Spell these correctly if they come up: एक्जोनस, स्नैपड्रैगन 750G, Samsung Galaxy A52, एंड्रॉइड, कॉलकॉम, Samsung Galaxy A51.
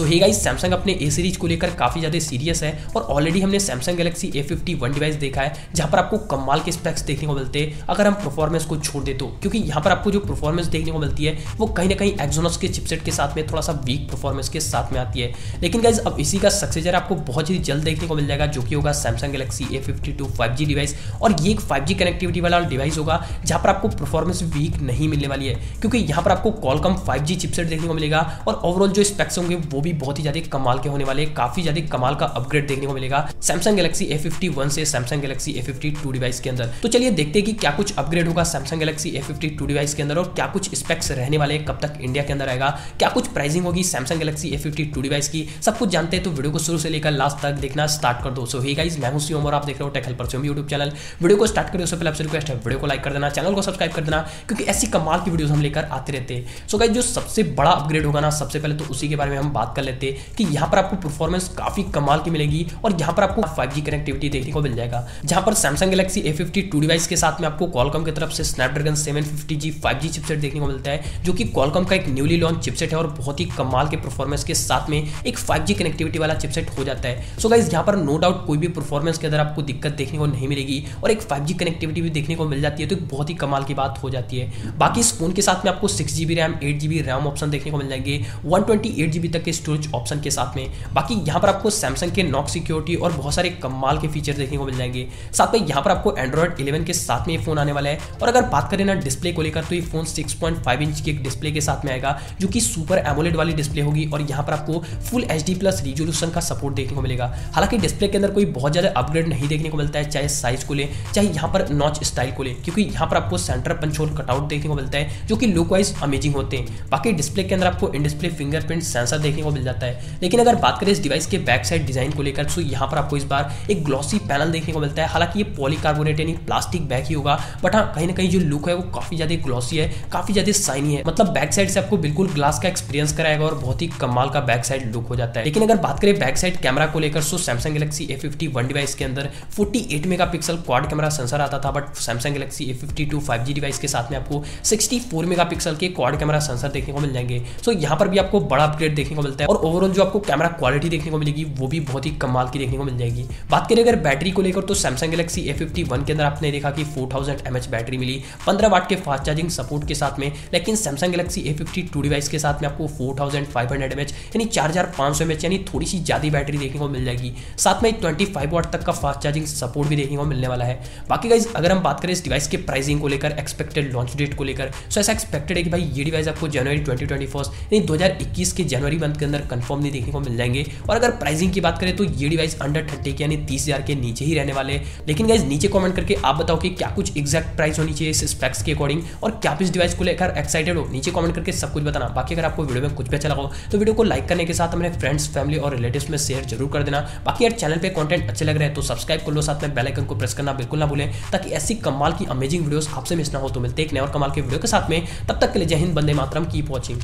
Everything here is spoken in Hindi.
सो हे गाइस, सैमसंग अपने ए सीरीज को लेकर काफ़ी ज़्यादा सीरियस है और ऑलरेडी हमने सैमसंग गैलेक्सी A51 डिवाइस देखा है जहाँ पर आपको कमाल के स्पेक्स देखने को मिलते हैं अगर हम परफॉर्मेंस को छोड़ दे तो, क्योंकि यहाँ पर आपको जो परफॉर्मेंस देखने को मिलती है वो कहीं ना कहीं एक्जोनस के चिपसेट के साथ में थोड़ा सा वीक परफॉर्मेंस के साथ में आती है। लेकिन गाइज अब इसी का सक्सेसर आपको बहुत ही जल्द देखने को मिल जाएगा जो कि होगा Samsung Galaxy A52 5G device, और ये एक 5G कनेक्टिविटी वाला डिवाइस होगा जहाँ पर आपको परफॉर्मेंस वीक नहीं मिलने वाली है, क्योंकि यहाँ पर आपको कॉलकॉम 5G चिपसेट देखने को मिलेगा और ओवरऑल जो स्पेक्स होंगे वो भी बहुत ही ज्यादा कमाल के होने वाले, काफी ज्यादा कमाल का अपग्रेड देखने को मिलेगा सैमसंग गैलेक्सी A51 से सैमसंग गैलेक्सी A52 डिवाइस के अंदर। तो चलिए देखते हैं कि क्या कुछ अपग्रेड होगा सैमसंग गैलेक्सी A52 डिवाइस के अंदर और क्या कुछ स्पेक्स रहने वाले, कब तक इंडिया के अंदर आएगा, क्या कुछ प्राइसिंग होगी सैमसंग गैलेक्सी A52 डिवाइस की, सब कुछ जानते हैं। तो वीडियो को शुरू से लेकर लास्ट तक देखना स्टार्ट कर दो। सो हे गाइस, मैं हूं शिवम और आप देख रहे हो tech helper Shivam YouTube channel. Video को स्टार्ट करिए उससे पहले आपसे रिक्वेस्ट है वीडियो को लाइक कर देना, चैनल को सब्सक्राइब कर देना, क्योंकि ऐसी कमाल की वीडियोस हम लेकर आते रहते हैं। सो गाइस, जो सबसे बड़ा अपग्रेड होगा ना, सबसे पहले तो उसी के बारे में हम बात कर लेते हैं कि यहाँ पर आपको परफॉर्मेंस काफी कमाल की मिलेगी और यहाँ पर आपको 5G कनेक्टिविटी देखने को मिल जाएगा जहाँ पर सैमसंग गैलेक्सी A52 डिवाइस के साथ में आपको कॉलकॉम की तरफ से स्नैपड्रैगन 750G 5G चिपसेट देखने को मिलता है जो कि कॉलकॉम का एक न्यूली लॉन्च चिपसेट है और बहुत ही कमाल के परफॉर्मेंस के साथ में एक 5G कनेक्टिविटी वाला चिपसेट हो जाता है। सो गाइस, यहाँ पर नो डाउट कोई भी परफॉर्मेंस के अंदर आपको दिक्कत देखने को नहीं मिलेगी और एक 5G कनेक्टिविटी भी देखने को मिल जाती है तो बहुत ही कमाल की बात हो जाती है। बाकी इस फोन के साथ में आपको 6GB RAM 8GB RAM option देखने को मिल जाएंगे 128GB तक के स्टोरेज ऑप्शन के साथ में। बाकी यहाँ पर आपको सैमसंग के नॉक सिक्योरिटी और बहुत सारे कमाल के फीचर देखने को मिल जाएंगे। साथ में यहाँ पर आपको एंड्रॉइड 11 के साथ में ये फोन आने वाला है और अगर बात करें ना डिस्प्ले को लेकर तो ये फोन 6.5 इंच की एक डिस्प्ले के साथ में आएगा जो कि सुपर एमोलेड वाली डिस्प्ले होगी और यहाँ पर आपको फुल HD प्लस रिजोल्यूशन का सपोर्ट देखने को मिलेगा। हालांकि डिस्प्ले के अंदर कोई बहुत ज़्यादा अपग्रेड नहीं देखने को मिलता है, चाहे साइज को ले चाहे यहाँ पर नॉच स्टाइल को ले, क्योंकि यहाँ पर आपको सेंटर पंच होल कटआउट देखने को मिलता है जो कि लुक वाइज अमेजिंग होते हैं। बाकी डिस्प्ले के अंदर आपको इन डिस्प्ले फिंगरप्रिंट सेंसर देखने को मिल जाता है। लेकिन अगर बात करें इस डिवाइस के बैक साइड डिजाइन को लेकर तो यहाँ पर आपको इस बार एक ग्लॉसी पैनल देखने को मिलता है। हालांकि ये पॉलीकार्बोनेट यानी प्लास्टिक बैक ही होगा, बट हाँ कहीं ना कहीं जो लुक है वो काफी ज्यादा ग्लॉसी है, काफी ज्यादा शाइनी है, मतलब बैक साइड से आपको बिल्कुल ग्लास का एक्सपीरियंस कराएगा और बहुत ही कमाल का बैक साइड लुक हो जाता है। लेकिन अगर बात करें बैक साइड कैमरा को लेकर तो सैमसंग गैलेक्सी A51 डिवाइस के अंदर 48 मेगापिक्सल क्वाड कैमरा सेंसर आता था, but Samsung Galaxy A52 5G device के साथ में आपको 64 मेगापिक्सल के क्वाड कैमरा सेंसर देखने को मिल जाएंगे। सो यहाँ पर भी आपको बड़ा अपग्रेड देखने को मिलता है और ओवरऑल जो आपको कैमरा क्वालिटी देखने को मिलेगी वो भी बहुत ही कमाल की देखने को मिल जाएगी। बात करें अगर बैटरी को लेकर तो सैमसंग गैलेक्सी A51 के अंदर आपने देखा कि 4000 mAh बैटरी मिली 15 वाट के फास्ट चार्जिंग सपोर्ट के साथ में। लेकिन सैमसंग गैलेक्सी A52 डिवाइस के साथ में आपको 4500 mAh यानी 4500 mAh यानी थोड़ी सी ज्यादा बैटरी देखने को मिल जाएगी। साथ में 25 वाट तक का फास्ट चार्जिंग सपोर्ट भी देखने को मिलने वाला है। बाकी गाइज अगर हम बात करें इस डिवाइस के प्राइसिंग को लेकर, एक्सपेक्टेड लॉन्च डेट को लेकर, तो ऐसा एक्सपेक्टेड है कि भाई ये डिवाइस आपको जनवरी 2021 के जनवरी मंथ के अंदर कंफर्मली देखने को मिल जाएंगे। और अगर प्राइसिंग की बात करें तो ये डिवाइस अंडर 30 के यानी 30,000 के नीचे ही रहने वाले। लेकिन गाइज नीचे कमेंट करके आप बताओ कि क्या कुछ एग्जैक्ट प्राइस होनी चाहिए इस स्पेक्स के अकॉर्डिंग और क्या आप इस डिवाइस को लेकर एक्साइटेड हो, नीचे कमेंट करके सब कुछ बताना। बाकी अगर आपको वीडियो में कुछ भी अच्छा लगा हो तो वीडियो को लाइक करने के साथ अपने फ्रेंड्स फैमिली और रिलेटिव्स में शेयर जरूर कर देना। बाकी यार चैनल पर कॉन्टेंट अच्छे लग रहे हैं तो सब्सक्राइब कर लो, साथ में बेल आइकन को प्रेस करना बिल्कुल ना भूलें ताकि ऐसी कमाल की अमेजिंग वीडियोस आपसे मिस ना हो। तो मिलते हैं एक नए और कमाल के वीडियो के साथ में, तब तक के लिए जय हिंद, वंदे मातरम, कीप वॉचिंग।